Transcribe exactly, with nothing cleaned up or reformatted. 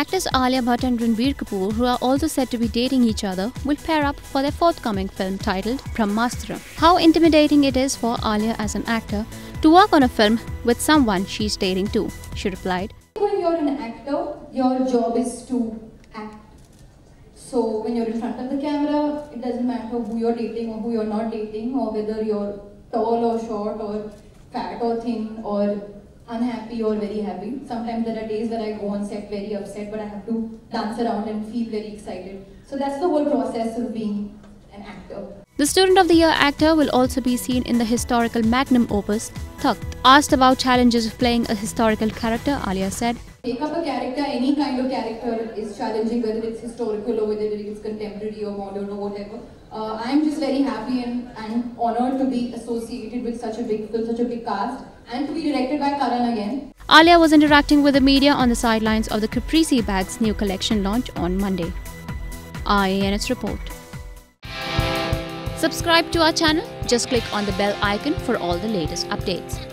Actors Alia Bhatt and Ranbir Kapoor, who are also said to be dating each other, will pair up for their forthcoming film titled Brahmastra. How intimidating it is for Alia as an actor to work on a film with someone she's dating too, she replied. When you're an actor, your job is to act. So when you're in front of the camera, it doesn't matter who you're dating or who you're not dating, or whether you're tall or short or fat or thin or unhappy or very happy. Sometimes there are days where I go on set very upset, but I have to dance around and feel very excited. So that's the whole process of being an actor. The Student of the Year actor will also be seen in the historical magnum opus, Takht. Asked about challenges of playing a historical character, Alia said, "Make up a character, any kind of character is challenging, whether it's historical or whether it's contemporary or modern or whatever. Uh, I'm just very happy and, and honoured to be associated with such a big film, such a big cast, and to be directed by Karan again." Alia was interacting with the media on the sidelines of the Caprese Bags new collection launch on Monday. I A N S Report. Subscribe to our channel. Just click on the bell icon for all the latest updates.